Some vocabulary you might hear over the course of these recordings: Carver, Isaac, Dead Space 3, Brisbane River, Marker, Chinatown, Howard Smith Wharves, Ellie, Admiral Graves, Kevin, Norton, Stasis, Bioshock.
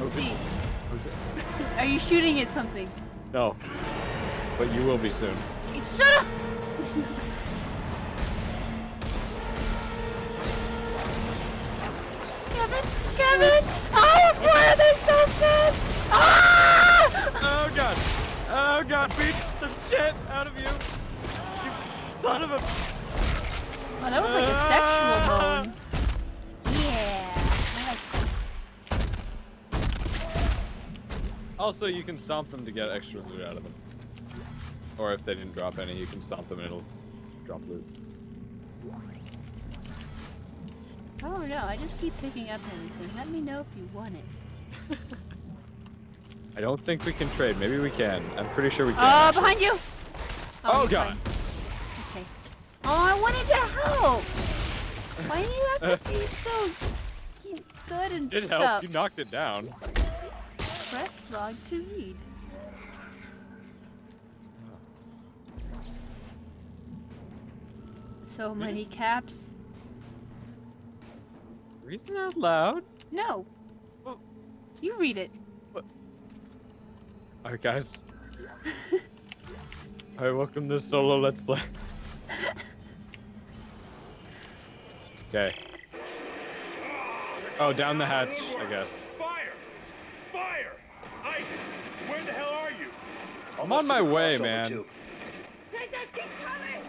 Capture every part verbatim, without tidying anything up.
and okay. see. Okay. Are you shooting at something? No. But you will be soon. Shut up! Kevin! Kevin! Oh boy, are they so fast! Ah! Oh god! Oh god, beat the shit out of you! You son of a... Oh, that was like a ah! sexual bone. Also, you can stomp them to get extra loot out of them. Or if they didn't drop any, you can stomp them and it'll drop loot. Oh no, I just keep picking up everything. Let me know if you want it. I don't think we can trade. Maybe we can. I'm pretty sure we can. Oh, uh, behind you! Oh, oh god. Okay. Oh, I wanted to help! Why do you have to be so good and it stuff? It helped. You knocked it down. Press log to read. So many caps. Read it out loud? No. Well, you read it. Well. Alright, guys. Alright, welcome to solo Let's Play. Okay. Oh, down the hatch, I guess. Fire! Isaac, where the hell are you? I'm on my way, man. Take that, keep coming!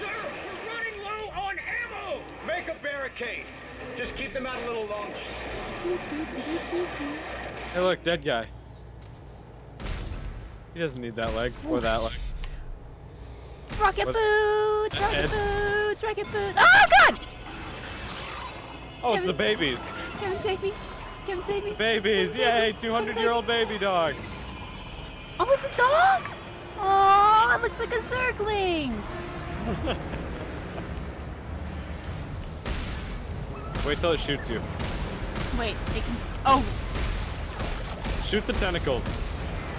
Sir, we're running low on ammo! Make a barricade. Just keep them out a little longer. Hey, look, dead guy. He doesn't need that leg or that leg. Rocket what? boots, rocket Ed. boots, rocket boots. Oh, God! Oh, Kevin, it's the babies. Kevin, take me. Kevin, save me. Babies, yay! two hundred year old baby dog. Oh, it's a dog? Oh, it looks like a circling. Wait till it shoots you. Wait, they can. Oh. Shoot the tentacles.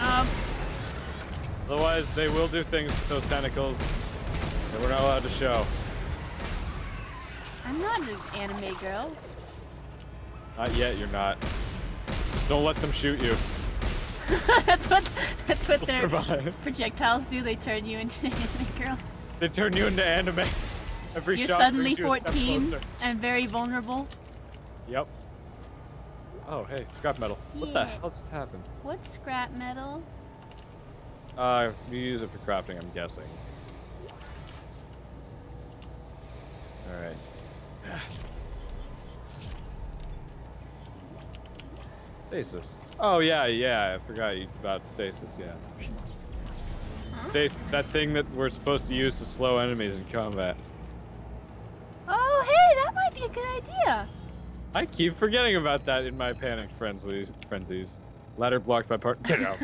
Um. Otherwise, they will do things with those tentacles that we're not allowed to show. I'm not an anime girl. Not yet, you're not. Don't let them shoot you. that's what that's what their survive. projectiles do. They turn you into an anime girl. They turn you into anime. Every you're shot suddenly you fourteen and very vulnerable. Yep. Oh, hey, scrap metal. Yeah. What the hell just happened? What's scrap metal? Uh, you use it for crafting, I'm guessing. All right. Stasis. Oh yeah, yeah, I forgot about stasis, yeah. Huh? Stasis, that thing that we're supposed to use to slow enemies in combat. Oh hey, that might be a good idea. I keep forgetting about that in my panicked frenzies. frenzies. Ladder blocked by partner. Get out.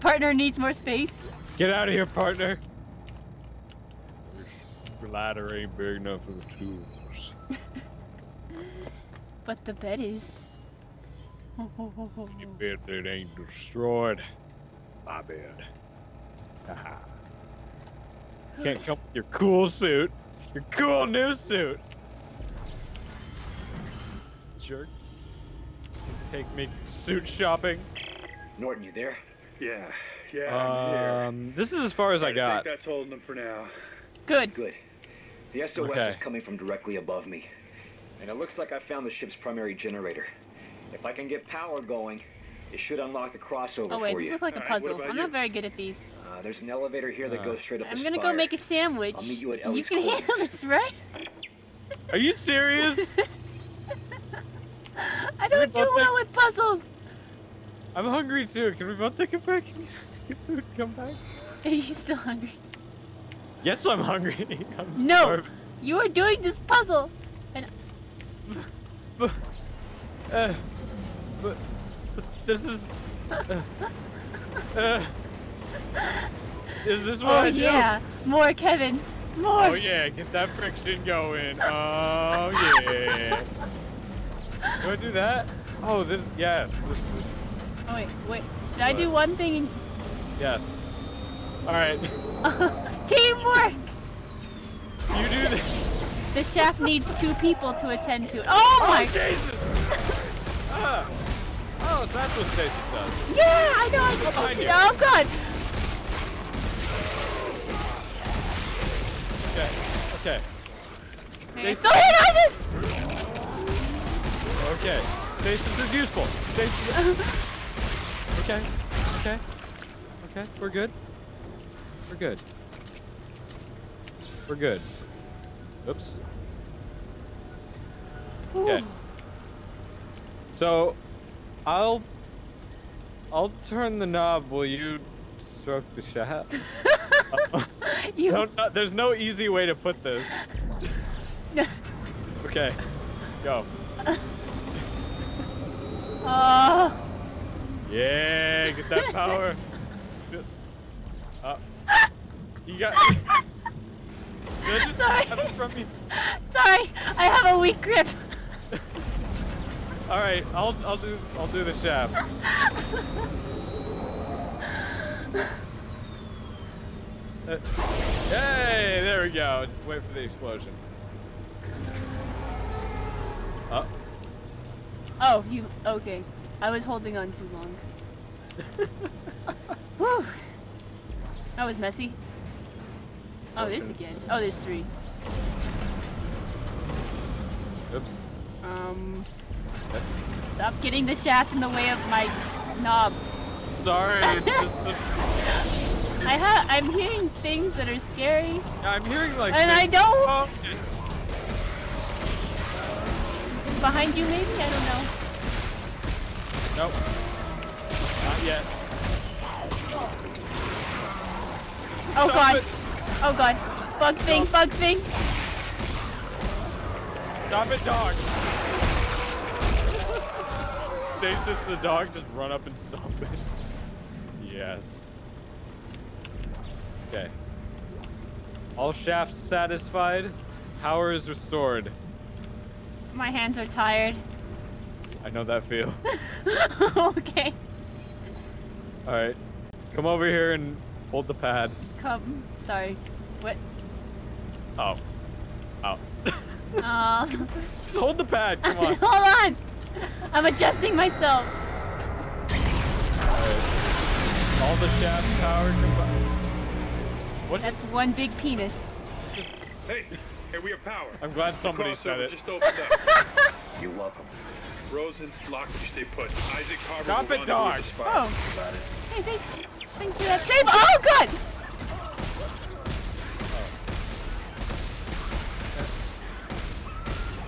Partner needs more space. Get out of here, partner. Your ladder ain't big enough for the two of us. But the bed is. Your bed that ain't destroyed. My bed. Haha. Can't come with your cool suit. Your cool new suit. Jerk. Take me suit shopping. Norton, you there? Yeah. Yeah, I'm um, here. This is as far as I, I got. Think that's holding them for now. Good. Good. The S O S okay. is coming from directly above me. And it looks like I found the ship's primary generator. If I can get power going, it should unlock the crossover for you. Oh wait, this looks like a puzzle. I'm not very good at these. Uh, there's an elevator here that goes straight up the spire. I'm gonna go make a sandwich. I'll meet you at Ellie's quarters. You can handle this, right? Are you serious? I don't do well with puzzles. I'm hungry too. Can we both take it back? Get food, come back. Are you still hungry? Yes, I'm hungry. I'm no, starving. You are doing this puzzle, and. Uh, But, but this is. Uh, uh, is this what? Oh I yeah, do? more Kevin, more. Oh yeah, get that friction going. Oh yeah. Do I do that? Oh, this yes. This is... Oh wait, wait. Should I do one thing? Yes. All right. Teamwork. You do this. The shaft needs two people to attend to. Oh my. Oh, Jesus. Ah. Oh, so that's what Stasis does. Yeah, I know. I just want to know. I'm good. Okay. Okay. Stasis. Don't hit Isis! Okay. Stasis is useful. Stasis. Is okay. Okay. Okay. We're good. We're good. We're good. Oops. Okay. So, I'll I'll turn the knob. Will you stroke the shaft? uh, you... no, no, there's no easy way to put this. No. Okay. Go. Uh... Yeah, get that power. Uh, you got. Did I just Sorry. Have it from you? Sorry, I have a weak grip. All right, I'll I'll do I'll do the shaft. uh, hey, there we go. Just wait for the explosion. Oh. Oh, you okay? I was holding on too long. Whew. That was messy. Oh, this again. Oh, there's three. Oops. Um. Okay. Stop getting the shaft in the way of my knob. Sorry. It's just a... I ha I'm hearing things that are scary. Yeah, I'm hearing like. And I don't. Oh, okay. Behind you, maybe? I don't know. Nope. Not yet. Oh Stop god. It. Oh god. Bug thing, Stop. bug thing. Stop it, dog. Stasis, the dog, just run up and stomp it. Yes. Okay. All shafts satisfied. Power is restored. My hands are tired. I know that feel. Okay. Alright. Come over here and hold the pad. Come. Sorry. What? Oh. Oh. Uh, just hold the pad. Come on. Hold on. I'm adjusting myself. Alright. All the shafts power combined. What? That's one big penis. Just, hey. Hey, we have power. I'm glad somebody said it. Just opened up. You're welcome. Rosen, lock, stay put. Isaac, Carver, Stop it, dog. Oh. Hey, thanks. Thanks for that save. Oh, good.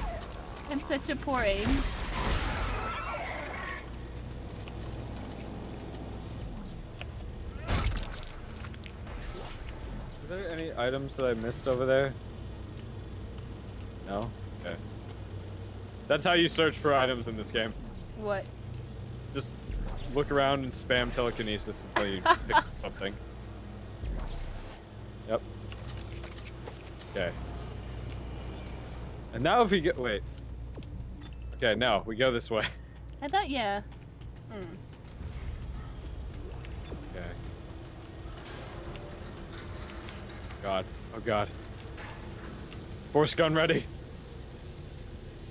Oh. I'm such a poor aim. Are there any items that I missed over there? No? Okay. That's how you search for items in this game. What? Just look around and spam telekinesis until you pick something. Yep. Okay. And now if we get- wait. Okay, no, we go this way. I thought, yeah. Hmm. Okay. God. Oh god. Force gun ready.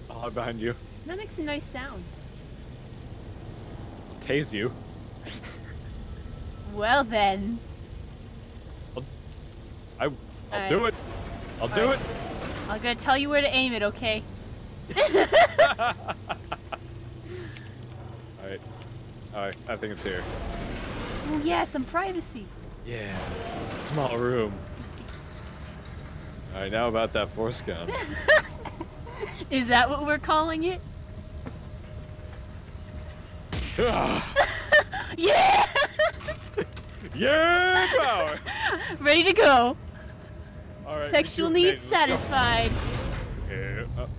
I'll hide behind you. That makes a nice sound. I'll tase you. Well then. I'll, I, I'll right. do it. I'll All do right. it. I'm gonna tell you where to aim it, okay? Alright. Alright, I think it's here. Oh yeah, some privacy. Yeah. Small room. Alright, now about that force gun. Is that what we're calling it? Yeah! Yeah, power! Ready to go. All right, sexual needs satisfied. Yeah. Oh,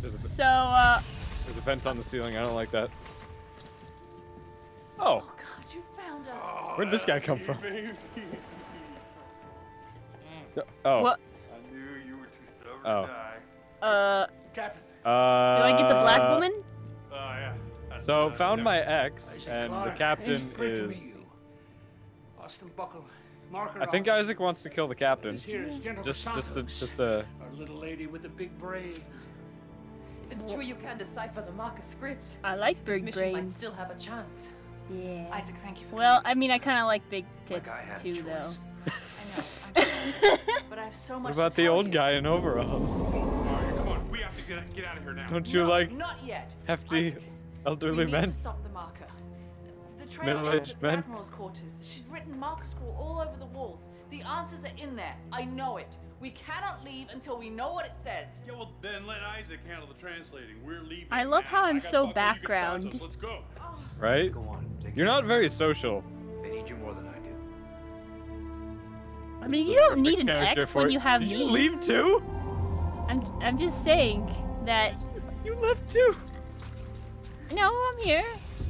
there's a so, uh... There's a vent on the ceiling. I don't like that. Oh. Oh, God, you found us. Oh, where'd this guy come from? Oh. What? Oh. Uh, Captain. Uh, do I get the black woman? Uh, yeah. That's, so uh, found my ex, and Clark. The captain hey, is. Austin Buckle, Marker. I think Isaac wants to kill the captain. Here is just, just, a, just a. Our little lady with the big brain. It's true you can decipher the Marker script. I like big brains. This mission might still have a chance. Yeah. Isaac, thank you for well, coming. I mean, I kind of like big tits too, though. I know. I'm sorry, but I have so much. What about to tell the old you? guy in overalls? Mario, come on, we have to get, get out of here now. Don't you no, like not yet. hefty Isaac, elderly we men? Need to stop the Marker. Middle-aged men. Admiral's quarters. She'd written Marker scroll all over the walls. The answers are in there. I know it. We cannot leave until we know what it says. Yeah, well, then let Isaac handle the translating. We're leaving. I love now. how I'm so background. Let's go. Right? Go on, You're not very social. They need you more than I do. I mean, you don't need an ex when you have me. Did you leave too? I'm, I'm just saying that. You left too. No, I'm here.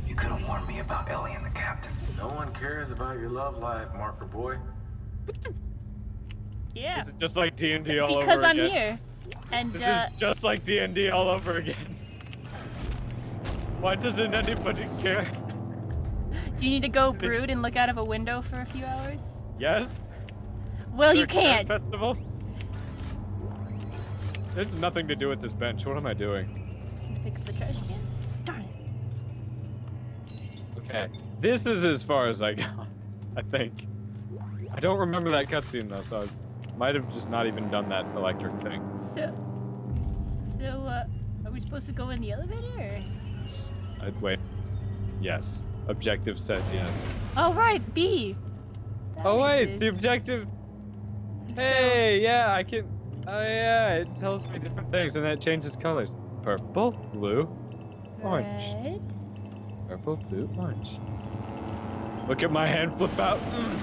You could have warned me about Ellie and the captain. No one cares about your love life, Marker boy. What the? Yeah. This is just like D and D all because over I'm again. Because I'm here. And this uh, is just like D and D all over again. Why doesn't anybody care? Do you need to go brood and look out of a window for a few hours? Yes. Well, you can't. Festival. There's nothing to do with this bench. What am I doing? Can I pick up the trash can? Okay, this is as far as I got, I think. I don't remember that cutscene though, so I might have just not even done that electric thing. So, so uh, are we supposed to go in the elevator? Or? I'd wait. Yes. Objective says yes. Oh right, B. That oh wait, sense. the objective. Hey, so, yeah, I can. Oh yeah, it tells me different things, and that changes colors. Purple, blue, orange. Red. Purple, blue, orange. Look at my hand flip out. Mm.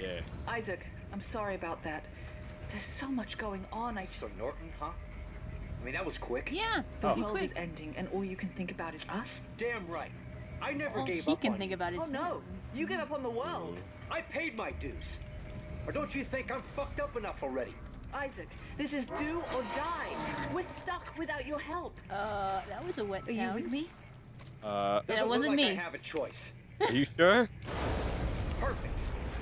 Yeah. Isaac, I'm sorry about that. There's so much going on. I just... So Norton, huh? I mean, that was quick. Yeah. The oh. world is ending, and all you can think about is us. Damn right. I never all gave she up can on think you. About is oh no, you gave up on the world. I paid my dues. Or don't you think I'm fucked up enough already? Isaac, this is do or die. We're stuck without your help. Uh, that was a wet sound. Are you with me? Uh, yeah, it wasn't like me. I have a choice. Are you sure? Perfect.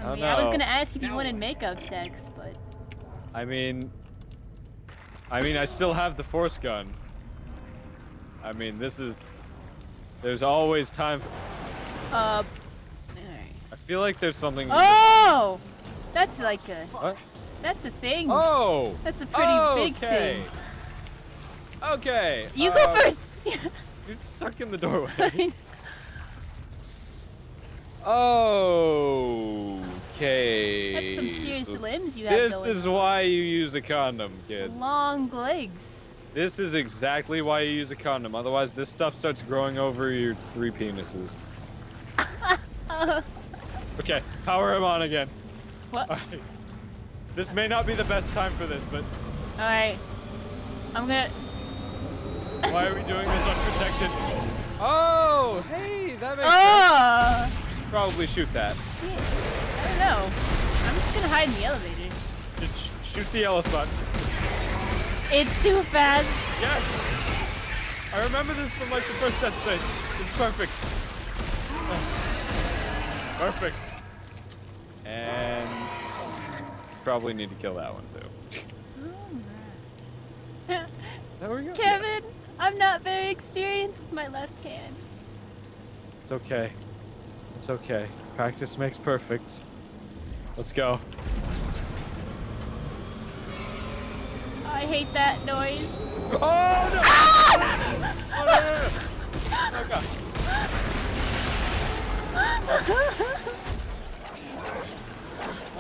I mean, oh, no. I was gonna ask if you now wanted makeup sex, but. I mean, I mean, I still have the force gun. I mean, this is. There's always time. For... Uh. I feel like there's something. Oh, that's like a. What? That's a thing. Oh. That's a pretty oh, big okay. thing. Okay. You uh, go first. You're stuck in the doorway. Okay. That's some serious so limbs you have going on. This is why you use a condom, kids. Long legs. This is exactly why you use a condom. Otherwise, this stuff starts growing over your three penises. Okay, power him on again. What? All right. This may not be the best time for this, but... All right. I'm gonna... Why are we doing this unprotected? Oh, hey, that makes uh, sense. We should probably shoot that. I don't know. I'm just gonna hide in the elevator. Just sh shoot the yellow spot. It's too fast. Yes. I remember this from like the first Dead Space. It's perfect. Perfect. And probably need to kill that one too. There we go. Kevin. Yes. I'm not very experienced with my left hand. It's okay. It's okay. Practice makes perfect. Let's go. Oh, I hate that noise. Oh no! Ah! Oh, no, no, no.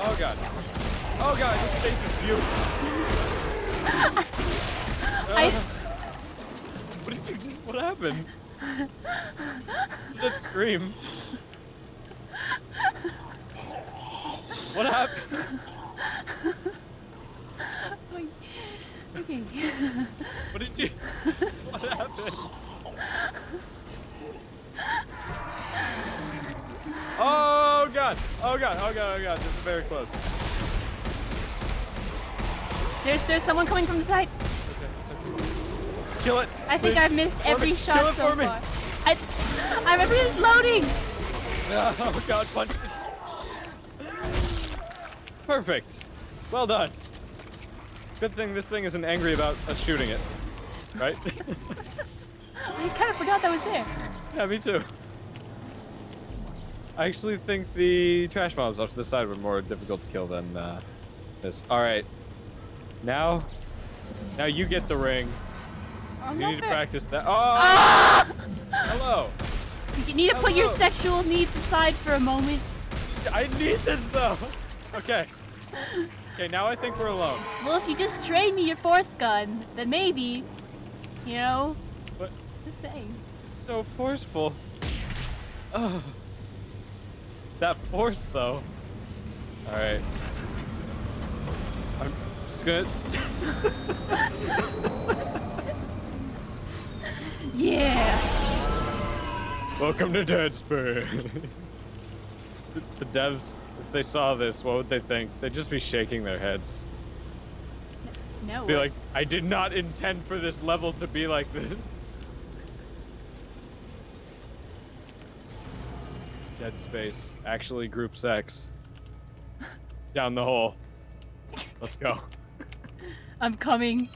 Oh god. Oh god. Oh god, this space is beautiful. I What did you do? What happened? That scream. What happened? Okay. What did you? What happened? Oh god! Oh god! Oh god! Oh god! This is very close. There's there's someone coming from the side. Kill it. I think please. I've missed for every me. shot Kill it so for me. far. I, I remember it's loading. Oh god, punch it. Perfect. Well done. Good thing this thing isn't angry about us shooting it. right? I kind of forgot that was there. Yeah, me too. I actually think the trash mobs off to the side were more difficult to kill than uh, this. All right, now, now you get the ring. So you need to practice that. Oh! Ah! Hello. You need to Hello. put your sexual needs aside for a moment. I need this though. Okay. Okay, now I think we're alone. Well, if you just trade me your force gun, then maybe, you know. What? Just saying. So forceful. Oh. That force though. All right. I'm just gonna. Yeah! Welcome to Dead Space. the, the devs, if they saw this, what would they think? They'd just be shaking their heads. No. Be like, I did not intend for this level to be like this. Dead Space, actually group sex. Down the hole. Let's go. I'm coming.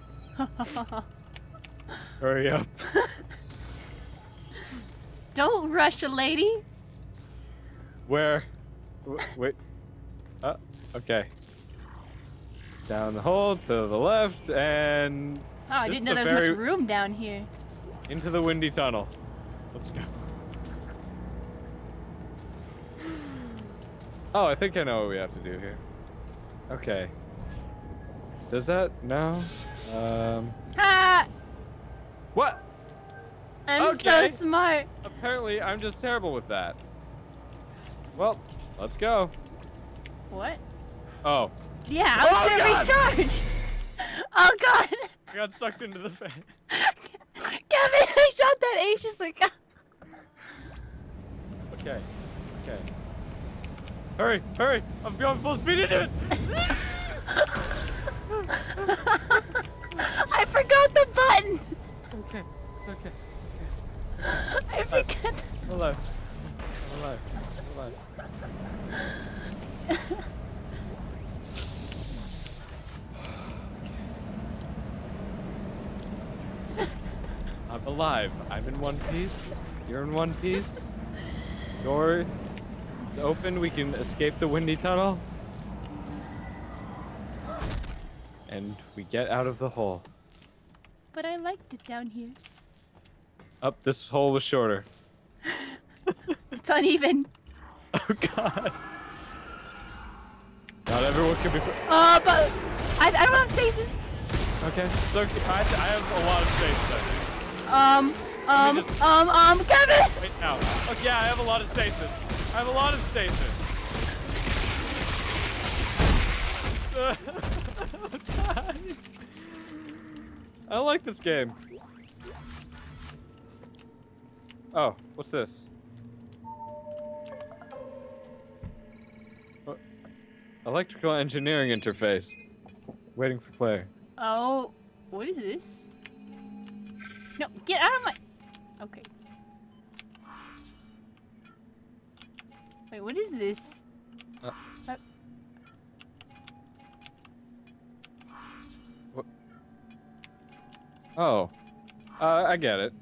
Hurry up. Don't rush a lady. Where? Wait. Uh, okay. Down the hole, to the left, and... Oh, I didn't know there was very... much room down here. Into the windy tunnel. Let's go. Oh, I think I know what we have to do here. Okay. Does that? No. Um... Ah! What? I'm okay. so smart. Apparently, I'm just terrible with that. Well, let's go. What? Oh. Yeah, I was oh, gonna God. recharge. Oh, God. I got sucked into the fan. Kevin, I shot that anxiously. Okay. Okay. Hurry, hurry. I'm going full speed into it. I forgot the button. Okay, okay. I forget. Hello. Hello. Hello. Hello. I'm alive. I'm in one piece. You're in one piece. Door is open. We can escape the windy tunnel. And we get out of the hole. But I liked it down here. Up, this hole was shorter. It's uneven. Oh God. Not everyone can be. Oh, but I, I don't have stasis. Okay. So I, I have a lot of stasis. Um, um, just... um, um, Kevin. Wait now. Oh yeah, I have a lot of stasis. I have a lot of stasis. I like this game. Oh, what's this? What? Electrical engineering interface. Waiting for player. Oh, what is this? No, get out of my... Okay. Wait, what is this? Uh. Uh... Oh, uh, I get it.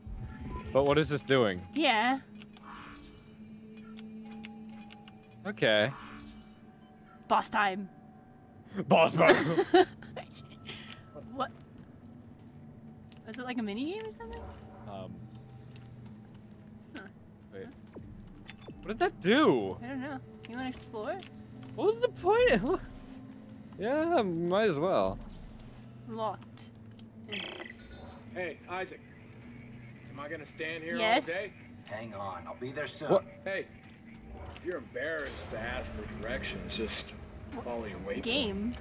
But what is this doing? Yeah. Okay. Boss time. Boss time. What? Was it like a mini game or something? Um. Huh. Wait. What did that do? I don't know. You want to explore? What was the point? Yeah, might as well. Locked. Hey, Isaac. Am I gonna stand here yes. all day? Hang on, I'll be there soon. What? Hey, if you're embarrassed to ask for directions, just follow your way. Game.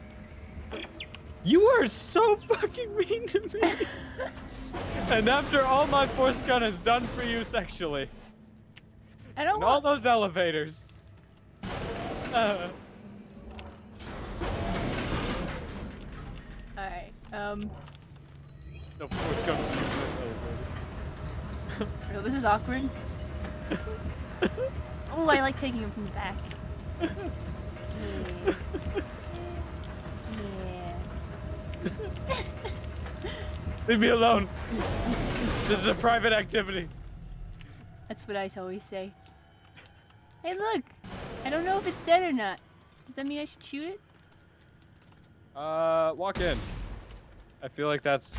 You are so fucking mean to me. And after all my force gun has done for you sexually. I don't and want all those elevators. Uh. Alright, um. No force gun for you for this elevator. Oh, this is awkward. Oh, I like taking him from the back. Yeah. Yeah. Leave me alone. This is a private activity. That's what I always say. Hey, look. I don't know if it's dead or not. Does that mean I should shoot it? Uh, walk in. I feel like that's...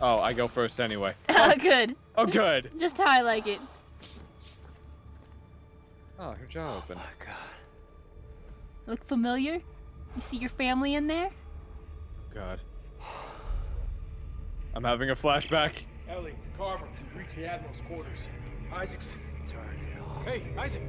Oh, I go first anyway. Oh, good. Oh, good. Just how I like it. Oh, her jaw open. Oh, my God. Look familiar? You see your family in there? God. I'm having a flashback. Ellie, Carver, to reach the Admiral's quarters. Isaac's... Turn it off. Hey, Isaac!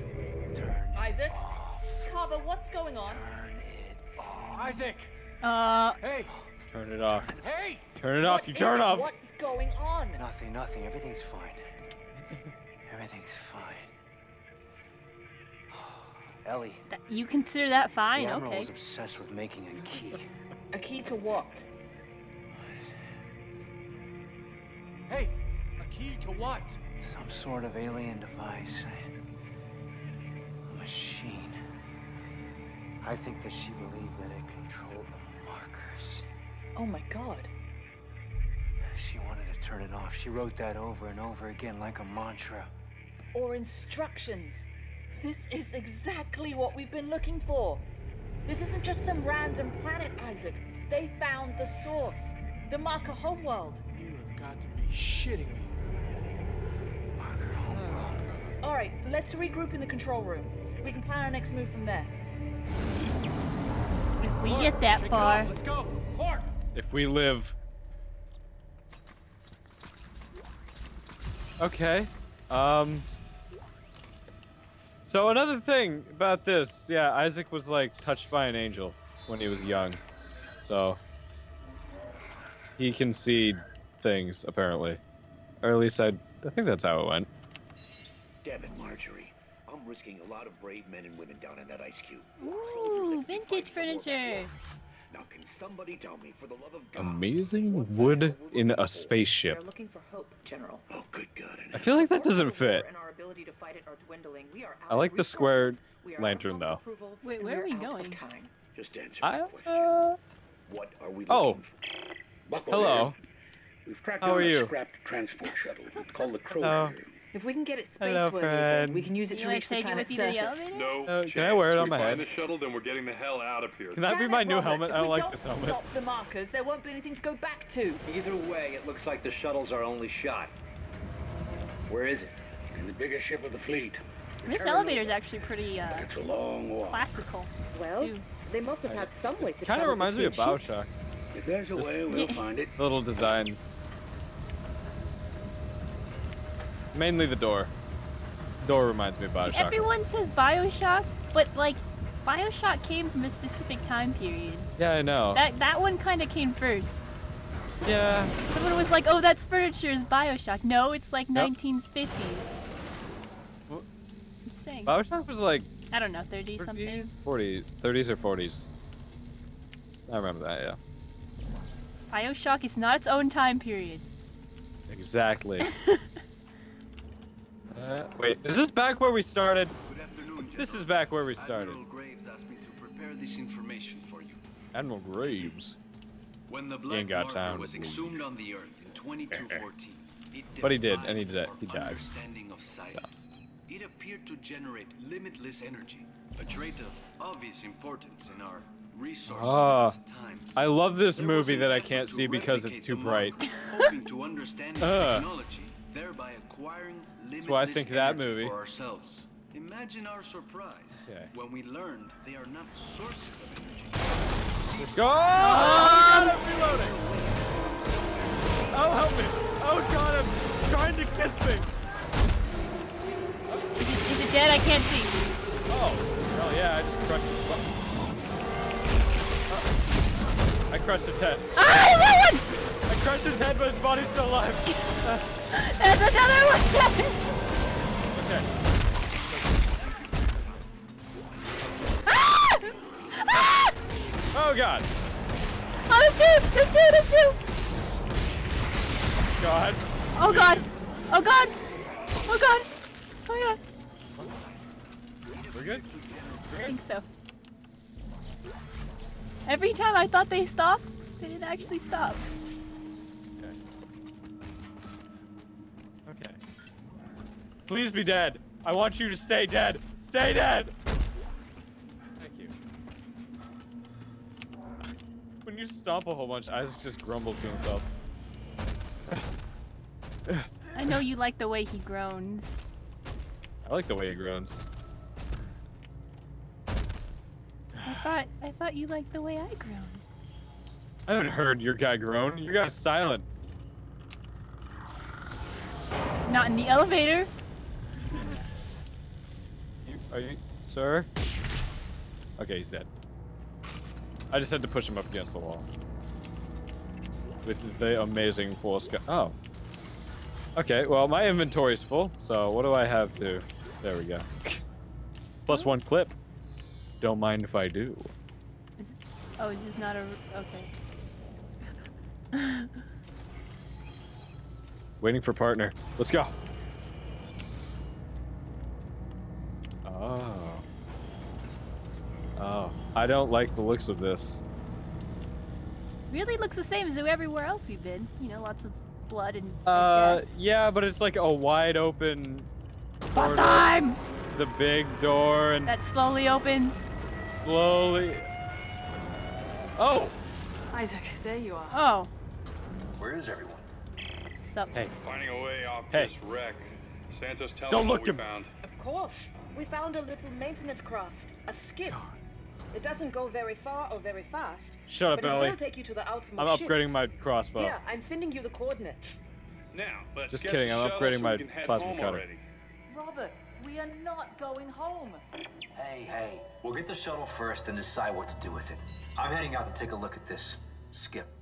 Turn it Isaac? Off. Carver, what's going on? Turn it off. Isaac! Uh... Hey! Turn it off. Hey! Turn it what off, you turn it off! What's going on? Nothing, nothing. Everything's fine. Everything's fine. Ellie. Th you consider that fine? Okay. The Admiral was obsessed with making a key. A key to what? Hey! A key to what? Some sort of alien device. A machine. I think that she believed that it controlled the markers. Oh my God. She wanted to turn it off. She wrote that over and over again like a mantra. Or instructions. This is exactly what we've been looking for. This isn't just some random planet, Isaac. They found the source. The Marker homeworld. You have got to be shitting me. All right, let's regroup in the control room. We can plan our next move from there. If we Clark, get that far. Let's go. Clark. If we live. Okay. Um. So another thing about this, yeah, Isaac was like touched by an angel when he was young. So he can see things apparently. Or at least I I think that's how it went. Damn it, Marjorie. I'm risking a lot of brave men and women down in that ice cube. Ooh, vintage furniture. Now can somebody tell me for the love of God. Amazing wood in a spaceship. We're looking for hope, General. Oh, good God. I feel like that doesn't fit. I like the squared lantern though. Wait, where are we going? Just answer my question. What are we looking for? Oh. Hello. We've tracked down a scrapped transport shuttle called the Crow. If we can get it spaceworthy, we can use it to reach the planet's surface. No, uh, can I wear it on my head? If we find the shuttle, then we're getting the hell out of here. Can that be my new helmet? I don't like this helmet. If we don't stop the markers, there won't be anything to go back to. Either way, it looks like the shuttle's our only shot. Where is it? In the biggest ship of the fleet. This elevator's actually pretty uh, it's a long walk. Classical. Well, too. They must have had some way to kind of reminds me of Bioshock. If there's a way, we'll find it. Little designs. Mainly the door. Door reminds me of Bioshock. See, everyone says Bioshock, but like, Bioshock came from a specific time period. Yeah, I know. That that one kind of came first. Yeah. Someone was like, "Oh, that's furniture is Bioshock." No, it's like yep. nineteen fifties. What? I'm saying. Bioshock was like. I don't know, thirty something. forty, thirties or forties. I remember that. Yeah. Bioshock is not its own time period. Exactly. Uh, wait, is this back where we started? Good afternoon, this is back where we started. Admiral Graves asked me to prepare this information for you. Admiral Graves? When the black marker was exhumed on the earth in twenty-two fourteen, it but he did, and he did. He died. So. It appeared to generate limitless energy, a trait of obvious importance in our resource oh, times. I love this there movie that I can't see because it's too bright. Hoping to understand uh. technology, thereby acquiring limitless well, I think that movie. For ourselves. Imagine our surprise okay. when we learned they are not sources of energy. Let's go! Oh, um, God, I'm reloading! Oh, help me! Oh, God, I'm trying to kiss me! Is it, is it dead? I can't see. Oh, hell yeah, I just crushed his butt. I crushed his head. Ah, there's another one! I crushed his head, but his body's still alive. Uh, There's another one! Okay. Ah! Ah! Oh, God. Oh, there's two! There's two! There's two! God. Oh, God. Oh, God. Oh, God. Oh, God. We're good? We're good? I think so. Every time I thought they stopped, they didn't actually stop. Please be dead. I want you to stay dead. Stay dead! Thank you. When you stomp a whole bunch, Isaac just grumbles to himself. I know you like the way he groans. I like the way he groans. I thought I thought you liked the way I groaned. I haven't heard your guy groan. Your guy's silent. Not in the elevator. You, are you, sir? Okay, he's dead. I just had to push him up against the wall. With the amazing full sky. Oh. Okay, well, my inventory's full, so what do I have to... There we go. Plus one clip. Don't mind if I do. Is, oh, is this not a... Okay. Waiting for partner. Let's go. Oh. Oh. I don't like the looks of this. Really looks the same as everywhere else we've been. You know, lots of... blood and uh death. Yeah, but it's like a wide open boss time, the big door, and that slowly opens slowly. Oh, Isaac, there you are. Oh, where is everyone? Sup? Hey, finding a way off hey. This wreck. Santa's telling don't look what we him. Found. Of course, we found a little maintenance craft, a skip. God. It doesn't go very far or very fast. Shut up, Ellie. I'm upgrading my crossbow. Yeah, I'm sending you the coordinates. Now, let's just kidding, I'm upgrading my plasma cutter. Robert, we are not going home. Hey, hey, we'll get the shuttle first and decide what to do with it. I'm heading out to take a look at this skip.